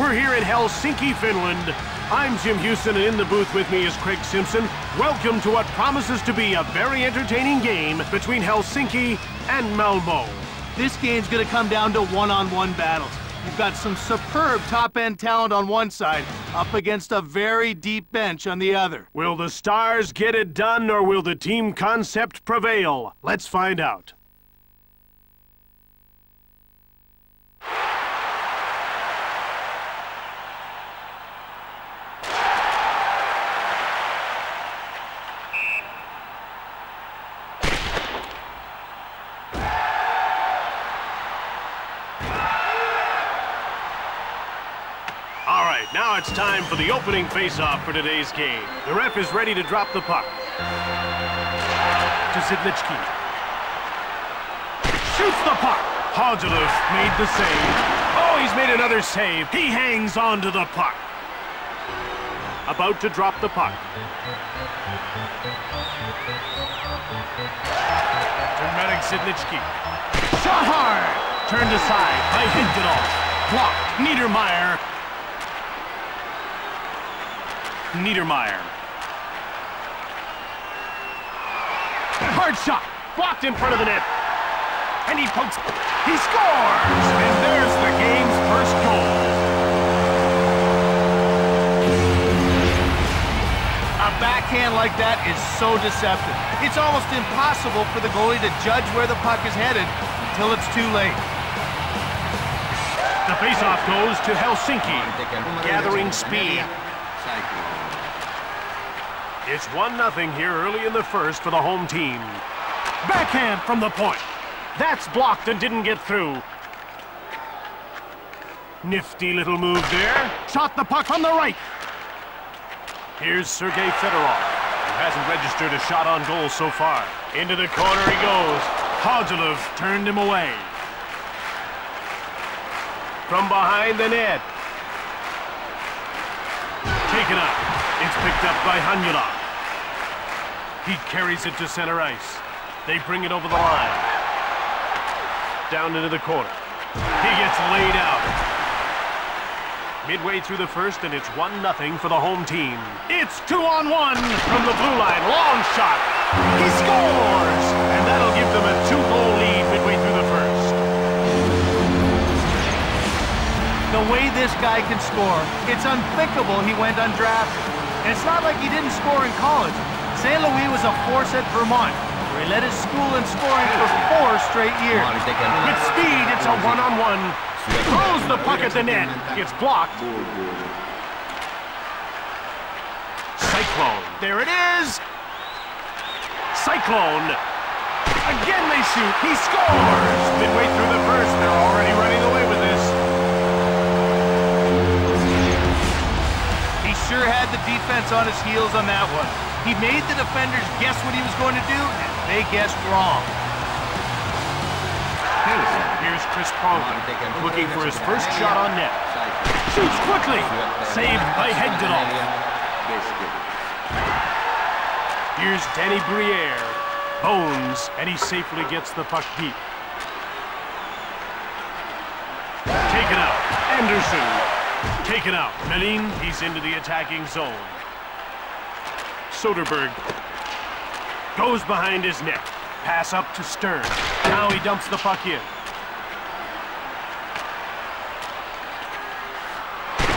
We're here in Helsinki, Finland. I'm Jim Houston, and in the booth with me is Craig Simpson. Welcome to what promises to be a very entertaining game between Helsinki and Malmö. This game's gonna come down to one-on-one battles. You've got some superb top-end talent on one side, up against a very deep bench on the other. Will the Stars get it done, or will the team concept prevail? Let's find out. Now it's time for the opening face-off for today's game. The ref is ready to drop the puck. To Židlický. Shoots the puck. Hodzilev made the save. Oh, he's made another save. He hangs on to the puck. About to drop the puck. To Marek Židlický. Shot hard. Turned aside by Hintadolf. Blocked. Niedermeyer. Hard shot. Blocked in front of the net. And he pokes. He scores! And there's the game's first goal. A backhand like that is so deceptive. It's almost impossible for the goalie to judge where the puck is headed until it's too late. The faceoff goes to Helsinki. Gathering speed. It's 1-0 here early in the first for the home team. Backhand from the point. That's blocked and didn't get through. Nifty little move there. Shot the puck on the right. Here's Sergei Fedorov, who hasn't registered a shot on goal so far. Into the corner he goes. Hodzilev turned him away. From behind the net. Taken up. It's picked up by Hanula. He carries it to center ice. They bring it over the line. Down into the corner. He gets laid out. Midway through the first, and it's 1-0 for the home team. It's 2-on-1 from the blue line. Long shot. He scores! And that'll give them a 2-goal lead midway through the first. The way this guy can score, it's unthinkable he went undrafted. And it's not like he didn't score in college. Saloui was a force at Vermont, where he led his school in scoring for 4 straight years. With speed, it's a one-on-one. Throws the puck at the net. It's blocked. Cyclone. There it is. Cyclone. Again they shoot. He scores. Midway through the first, they're already running away with this. He sure had the defense on his heels on that one. He made the defenders guess what he was going to do, and they guessed wrong. Here's Chris Pronger, looking for his first shot on net. Shoots quickly. Saved by Hintadolf. Here's Danny Briere. Bones, and he safely gets the puck deep. Taken out. Anderson. Taken out. Melin, he's into the attacking zone. Soderbergh goes behind his net. Pass up to Stern. Now he dumps the puck in.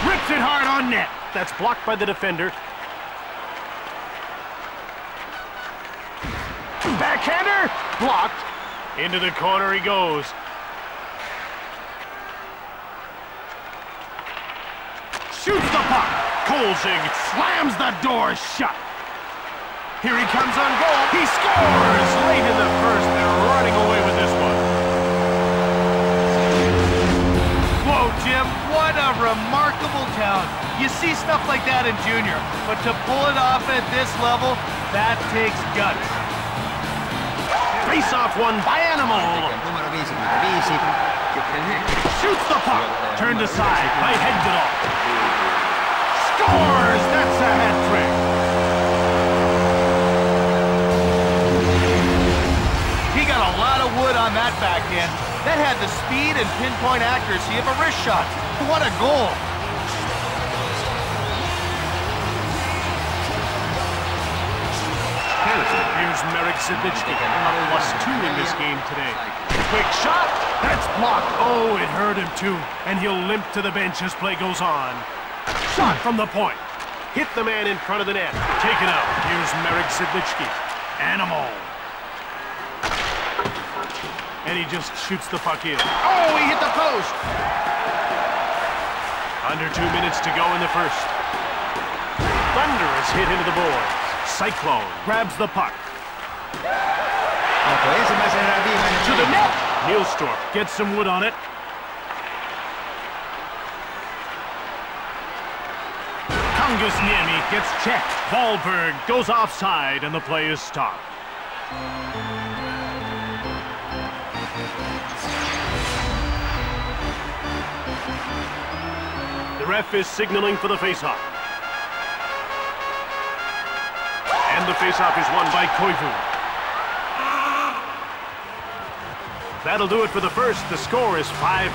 Rips it hard on net. That's blocked by the defender. Backhander. Blocked. Into the corner he goes. Shoots the puck. Kolzig slams the door shut. Here he comes on goal. He scores! Late in the first, they're running away with this one. Whoa, Jim, what a remarkable talent. You see stuff like that in junior, but to pull it off at this level, that takes guts. Face-off won by Animal. Shoots the puck. Turned aside by Hintadolf. Scores! That's a hat trick. On that backhand, that had the speed and pinpoint accuracy of a wrist shot. What a goal! Here's Marek Židlický, +2 in this game today. Quick shot, that's blocked. Oh, it hurt him too, and he'll limp to the bench as play goes on. Shot from the point. Hit the man in front of the net. Take it out. Here's Marek Židlický. Animal. And he just shoots the puck in. Oh, he hit the post. Under 2 minutes to go in the first. Thunder is hit into the board. Cyclone grabs the puck. To the net. Neelstorp gets some wood on it. Kangasniemi gets checked. Wahlberg goes offside and the play is stopped. The ref is signaling for the faceoff. And the faceoff is won by Koivu. That'll do it for the first. The score is 5-0.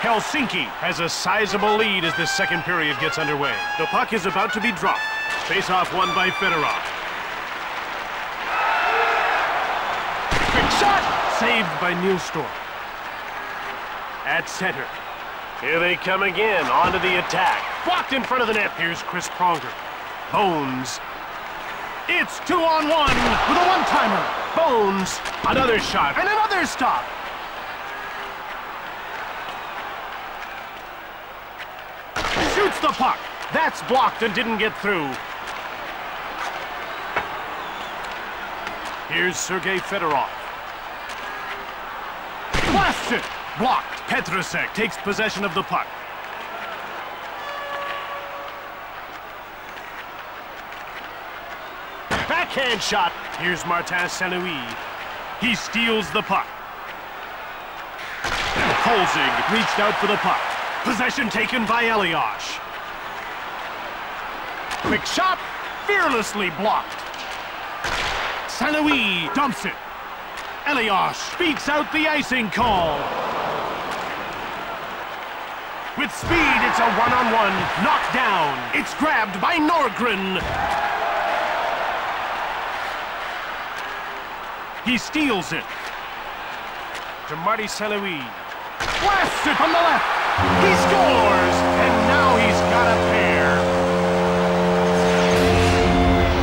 Helsinki has a sizable lead as this second period gets underway. The puck is about to be dropped. Face-off won by Fedorov. Quick shot! Saved by Neelstorm. At center. Here they come again. Onto the attack. Blocked in front of the net. Here's Chris Pronger. Bones. It's 2-on-1 with a one-timer. Bones, another shot, and another stop. Shoots the puck. That's blocked and didn't get through. Here's Sergei Fedorov. Blasted. Blocked. Petrasek takes possession of the puck. Backhand shot. Here's Martin Saloui. He steals the puck. Kolzig reached out for the puck. Possession taken by Eliosh. Quick shot. Fearlessly blocked. Saloui dumps it. Eliosh beats out the icing call. With speed, it's a one-on-one. Knocked down. It's grabbed by Norgren. He steals it. To Marty Saloui. Blasted from the left. He scores. And now he's got a pair.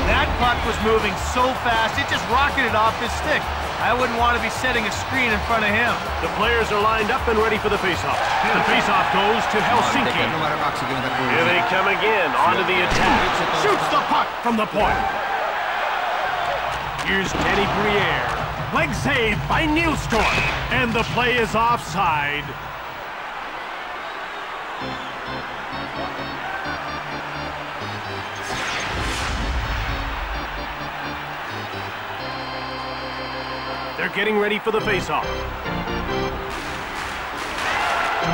That puck was moving so fast, it just rocketed off his stick. I wouldn't want to be setting a screen in front of him. The players are lined up and ready for the faceoff. The faceoff goes to Helsinki. Here they come again. Onto the attack. Shoots the puck from the point. Here's Danny Briere. Leg save by Neelstorp. And the play is offside. They're getting ready for the faceoff.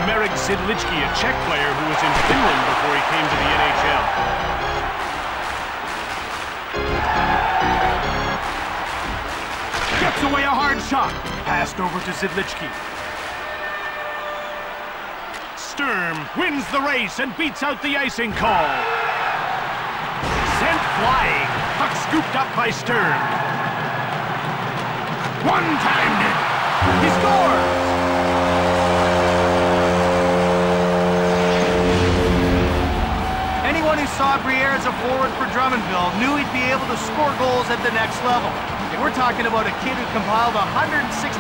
Marek Židlický, a Czech player who was in Finland before he came to the NHL. Gets away a hard shot. Passed over to Židlický. Sturm wins the race and beats out the icing call. Sent flying. Puck scooped up by Sturm. One-timed it. He scores. Anyone who saw Briere as a forward for Drummondville knew he'd be able to score goals at the next level. We're talking about a kid who compiled 167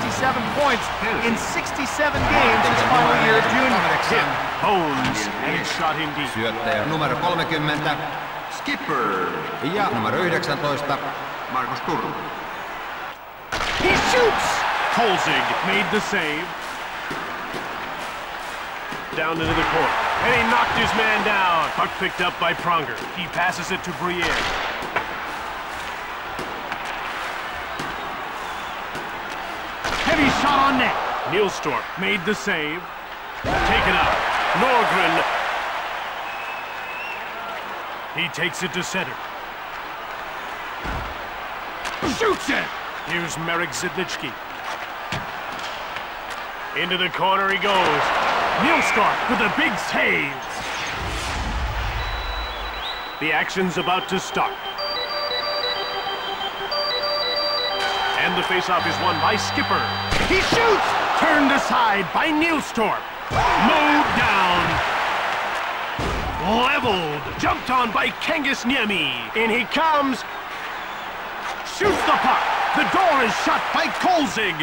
points in 67 games in his final year of junior. Hit, Bones, and it's shot him deep. Syöttäjä numero 30, Skipper, ja numero 19, Marcus Turr. He shoots! Kolzig made the save. Down into the court, and he knocked his man down. Puck picked up by Pronger. He passes it to Briere. Shot on net. Neelstorp made the save. Taken out. Norgren. He takes it to center. Shoots it. Here's Marek Židlický. Into the corner he goes. Neelstorp with a big save. The action's about to start. And the faceoff is won by Skipper. He shoots! Turned aside by Neelstorp. Mowed down. Leveled. Jumped on by Kangasniemi. In he comes. Shoots the puck. The door is shut by Kolzig.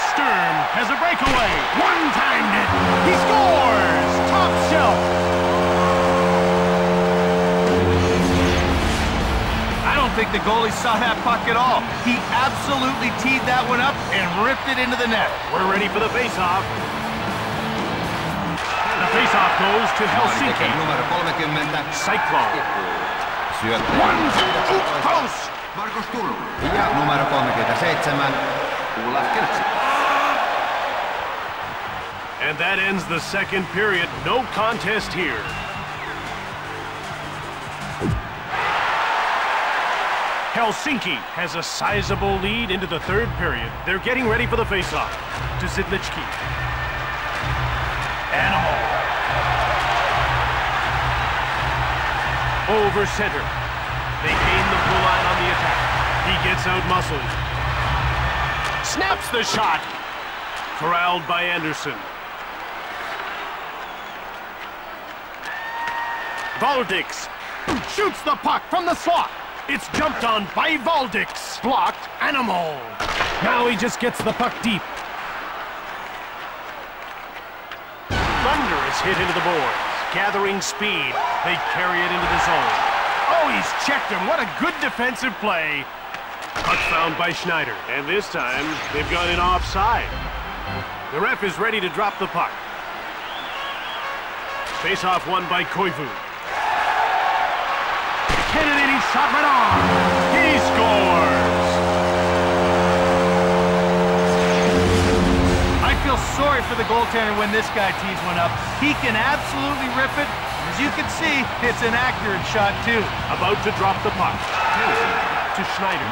Stern has a breakaway. One-timed it. He scores! Top shelf. I don't think the goalie saw that puck at all. He absolutely teed that one up and ripped it into the net. We're ready for the faceoff. The faceoff goes to Helsinki. Cyclone. One, two, close. Marcus Turr. Ja numero 37. And that ends the second period. No contest here. Helsinki has a sizable lead into the third period. They're getting ready for the faceoff. To Židlický. Animal. Over center. They gain the blue line on the attack. He gets out-muscled. Snaps the shot. Corralled by Anderson. Valdix shoots the puck from the slot. It's jumped on by Valdix. Blocked Animal. Now he just gets the puck deep. Thunder is hit into the boards. Gathering speed. They carry it into the zone. Oh, he's checked him. What a good defensive play. Puck found by Schneider. And this time, they've got an offside. The ref is ready to drop the puck. Face-off won by Koivu. Kennedy shot right on. He scores! I feel sorry for the goaltender when this guy tees one up. He can absolutely rip it. As you can see, it's an accurate shot, too. About to drop the puck. To Schneider.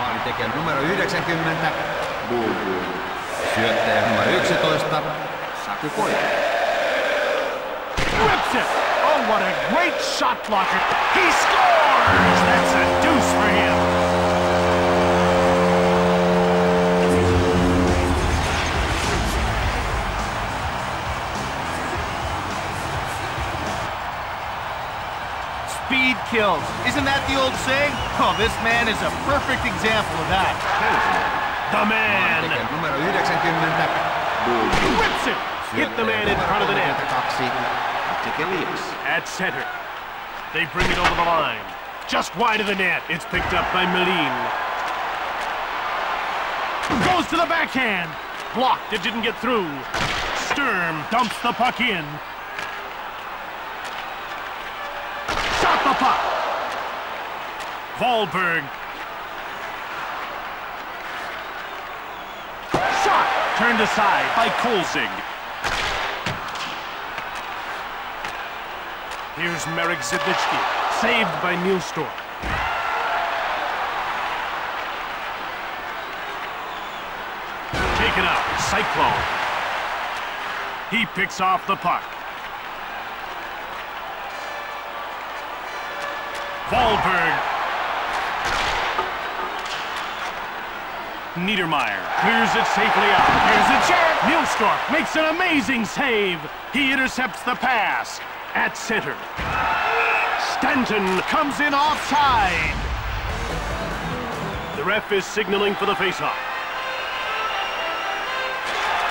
Rips it! Oh, what a great shot blocker! He scores! That's a deuce for him! Speed kills. Isn't that the old saying? Oh, this man is a perfect example of that. The man! Rips it! Hit the man in front of the net. Elias at center. They bring it over the line. Just wide of the net. It's picked up by Melin. Goes to the backhand. Blocked. It didn't get through. Sturm dumps the puck in. Shot the puck. Wahlberg. Shot. Turned aside by Kolzig. Here's Marek Židlický, saved by Neelstorp. Taken out, Cyclone. He picks off the puck. Wahlberg. Niedermeyer clears it safely out. Here's a chance. Neelstorp makes an amazing save. He intercepts the pass. At center. Stanton comes in offside. The ref is signaling for the faceoff.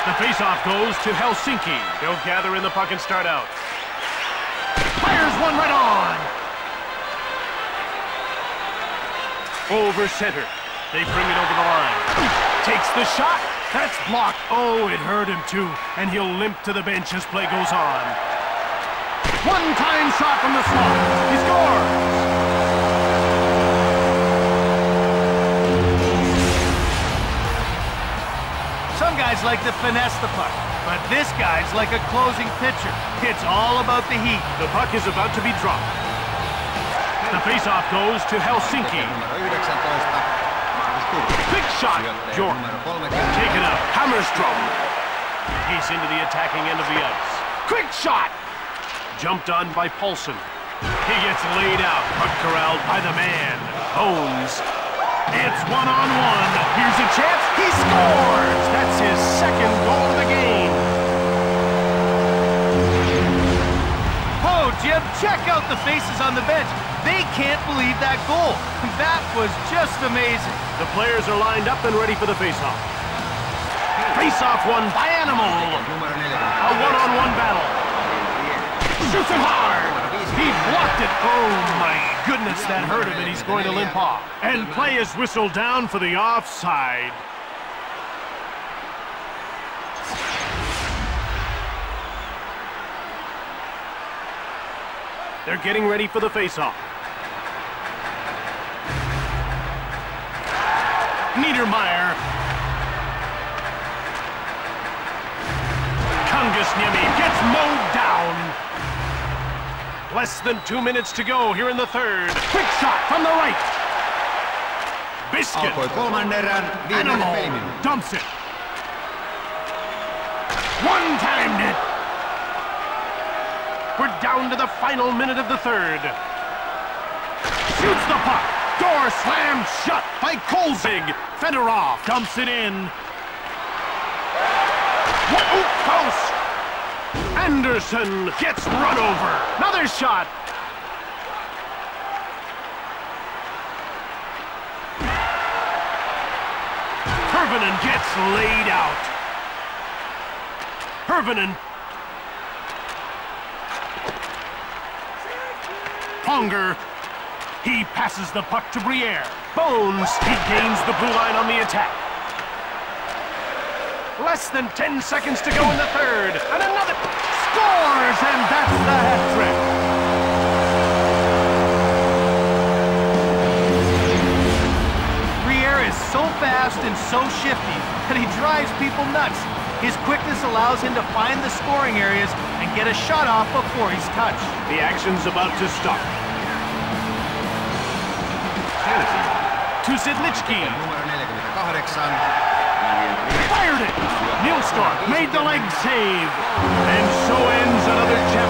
The faceoff goes to Helsinki. They'll gather in the puck and start out. Fires one right on. Over center. They bring it over the line. Takes the shot. That's blocked. Oh, it hurt him too. And he'll limp to the bench as play goes on. One-time shot from the slot. He scores! Some guys like to finesse the puck, but this guy's like a closing pitcher. It's all about the heat. The puck is about to be dropped. The face-off goes to Helsinki. Big shot, Jordan. Take it up, Hammerstrom. He's into the attacking end of the ice. Quick shot! Jumped on by Paulson. He gets laid out, but corralled by the man. Owns. It's one-on-one. Here's a chance. He scores. That's his second goal of the game. Oh, Jim, check out the faces on the bench. They can't believe that goal. That was just amazing. The players are lined up and ready for the faceoff. Faceoff won by Animal. A one-on-one battle. Shoots it hard. He blocked it. Oh, my goodness, that hurt him, and he's going to limp off. And play is whistled down for the offside. They're getting ready for the face-off. Niedermeyer. Kangasniemi gets mowed down. Less than 2 minutes to go here in the third. Quick shot from the right. Biscuit. Animal dumps it. One-timed it. We're down to the final minute of the third. Shoots the puck. Door slammed shut by Kolzig. Fedorov dumps it in. What? Oh, close. Anderson gets run over. Another shot. Hervonen gets laid out. Hervonen. Pronger. He passes the puck to Briere. Bones. He gains the blue line on the attack. Less than 10 seconds to go in the third. And another scores, and that's the hat trick. Briere is so fast and so shifty that he drives people nuts. His quickness allows him to find the scoring areas and get a shot off before he's touched. The action's about to stop. Kennedy to Židlický. Fired it! Neelstorp made the leg save. And so ends another chance.